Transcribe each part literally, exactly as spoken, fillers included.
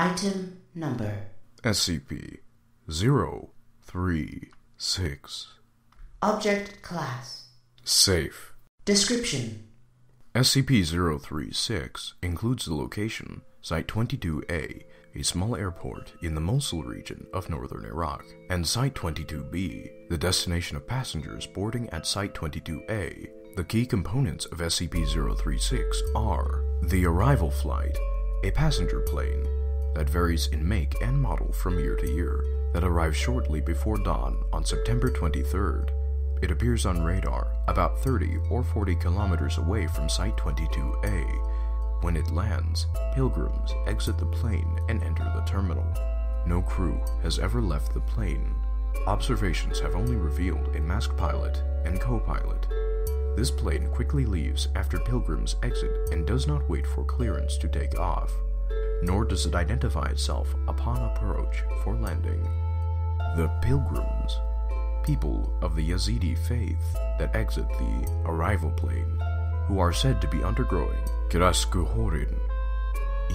Item number: S C P zero three six. Object class: Safe. Description: S C P zero three six includes the location Site twenty-two A, a small airport in the Mosul region of northern Iraq, and Site twenty-two B, the destination of passengers boarding at Site twenty-two A. The key components of S C P zero three six are the arrival flight, a passenger plane that varies in make and model from year to year, that arrived shortly before dawn on September twenty-third. It appears on radar about thirty or forty kilometers away from Site twenty-two A. When it lands, pilgrims exit the plane and enter the terminal. No crew has ever left the plane. Observations have only revealed a masked pilot and co-pilot. This plane quickly leaves after pilgrims exit and does not wait for clearance to take off, nor does it identify itself upon approach for landing. The pilgrims, people of the Yazidi faith that exit the arrival plane, who are said to be undergoing Kiras Guhorin.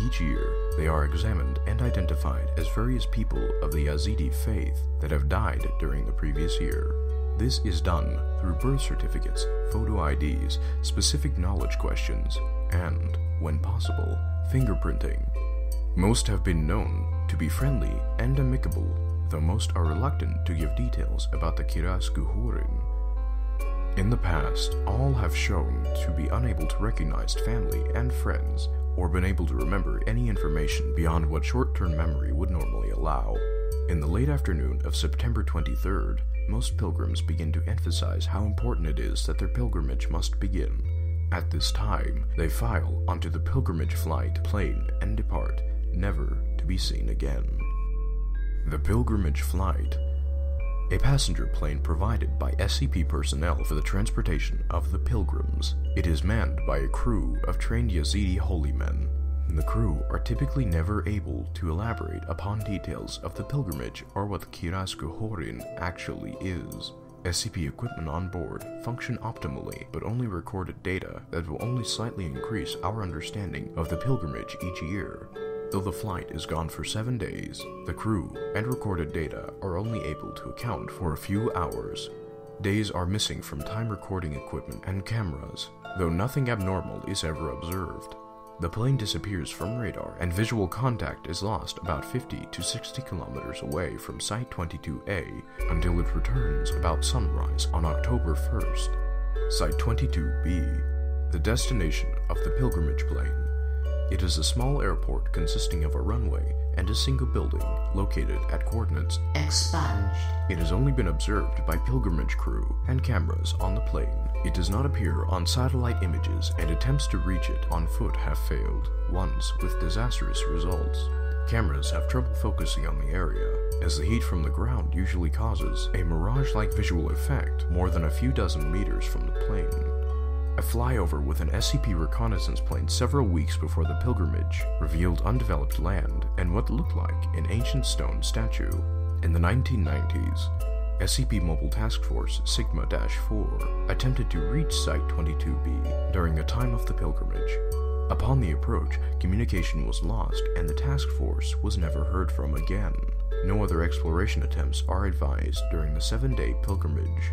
Each year, they are examined and identified as various people of the Yazidi faith that have died during the previous year. This is done through birth certificates, photo I Ds, specific knowledge questions, and, when possible, fingerprinting. Most have been known to be friendly and amicable, though most are reluctant to give details about the Kiras Guhorin. In the past, all have shown to be unable to recognize family and friends, or been able to remember any information beyond what short-term memory would normally allow. In the late afternoon of September twenty-third, most pilgrims begin to emphasize how important it is that their pilgrimage must begin. At this time, they file onto the pilgrimage flight plane and depart, never to be seen again. The pilgrimage flight, a passenger plane provided by S C P personnel for the transportation of the pilgrims. It is manned by a crew of trained Yazidi holy men. The crew are typically never able to elaborate upon details of the pilgrimage or what the Kiras Guhorin actually is. S C P equipment on board function optimally, but only recorded data that will only slightly increase our understanding of the pilgrimage each year. Though the flight is gone for seven days, the crew and recorded data are only able to account for a few hours. Days are missing from time recording equipment and cameras, though nothing abnormal is ever observed. The plane disappears from radar, and visual contact is lost about fifty to sixty kilometers away from Site twenty-two A until it returns about sunrise on October first. Site twenty-two B, the destination of the pilgrimage plane. It is a small airport consisting of a runway and a single building located at coordinates expunged. It has only been observed by pilgrimage crew and cameras on the plane. It does not appear on satellite images, and attempts to reach it on foot have failed, once with disastrous results. Cameras have trouble focusing on the area, as the heat from the ground usually causes a mirage-like visual effect more than a few dozen meters from the plane. A flyover with an S C P reconnaissance plane several weeks before the pilgrimage revealed undeveloped land and what looked like an ancient stone statue. In the nineteen nineties, S C P Mobile Task Force Sigma four attempted to reach Site twenty-two B during the time of the pilgrimage. Upon the approach, communication was lost and the task force was never heard from again. No other exploration attempts are advised during the seven-day pilgrimage.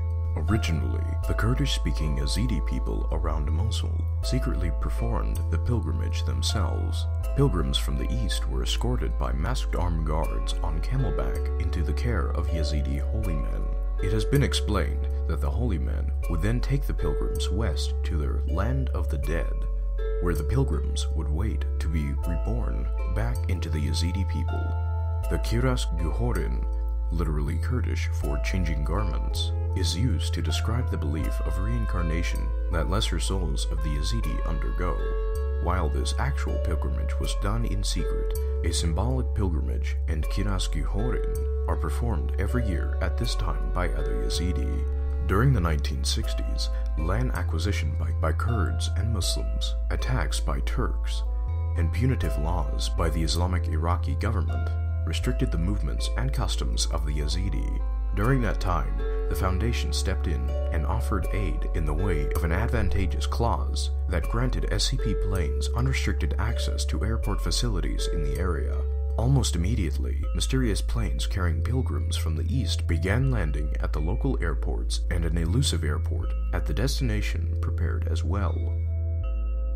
Originally, the Kurdish-speaking Yazidi people around Mosul secretly performed the pilgrimage themselves. Pilgrims from the east were escorted by masked armed guards on camelback into the care of Yazidi holy men. It has been explained that the holy men would then take the pilgrims west to their land of the dead, where the pilgrims would wait to be reborn back into the Yazidi people. The Kiras Guhorin, literally Kurdish for changing garments, is used to describe the belief of reincarnation that lesser souls of the Yazidi undergo. While this actual pilgrimage was done in secret, a symbolic pilgrimage and Kiras Guhorin are performed every year at this time by other Yazidi. During the nineteen sixties, land acquisition by, by Kurds and Muslims, attacks by Turks, and punitive laws by the Islamic Iraqi government restricted the movements and customs of the Yazidi. During that time, the Foundation stepped in and offered aid in the way of an advantageous clause that granted S C P planes unrestricted access to airport facilities in the area. Almost immediately, mysterious planes carrying pilgrims from the east began landing at the local airports and an elusive airport at the destination prepared as well.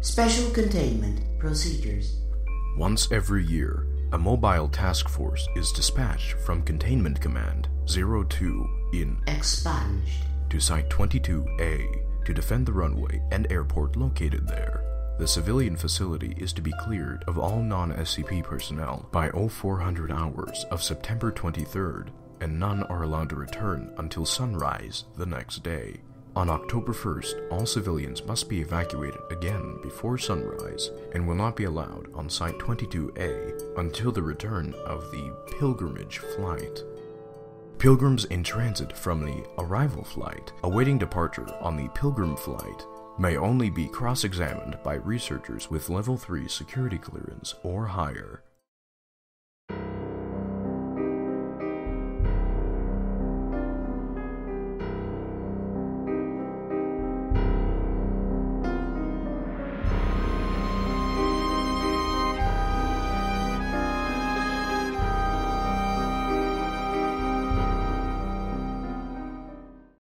Special Containment Procedures. Once every year, a mobile task force is dispatched from Containment Command zero two in Expanse to Site twenty-two A to defend the runway and airport located there. The civilian facility is to be cleared of all non-S C P personnel by oh four hundred hours of September twenty-third, and none are allowed to return until sunrise the next day. On October first, all civilians must be evacuated again before sunrise and will not be allowed on Site twenty-two A until the return of the pilgrimage flight. Pilgrims in transit from the arrival flight awaiting departure on the pilgrim flight may only be cross-examined by researchers with level three security clearance or higher.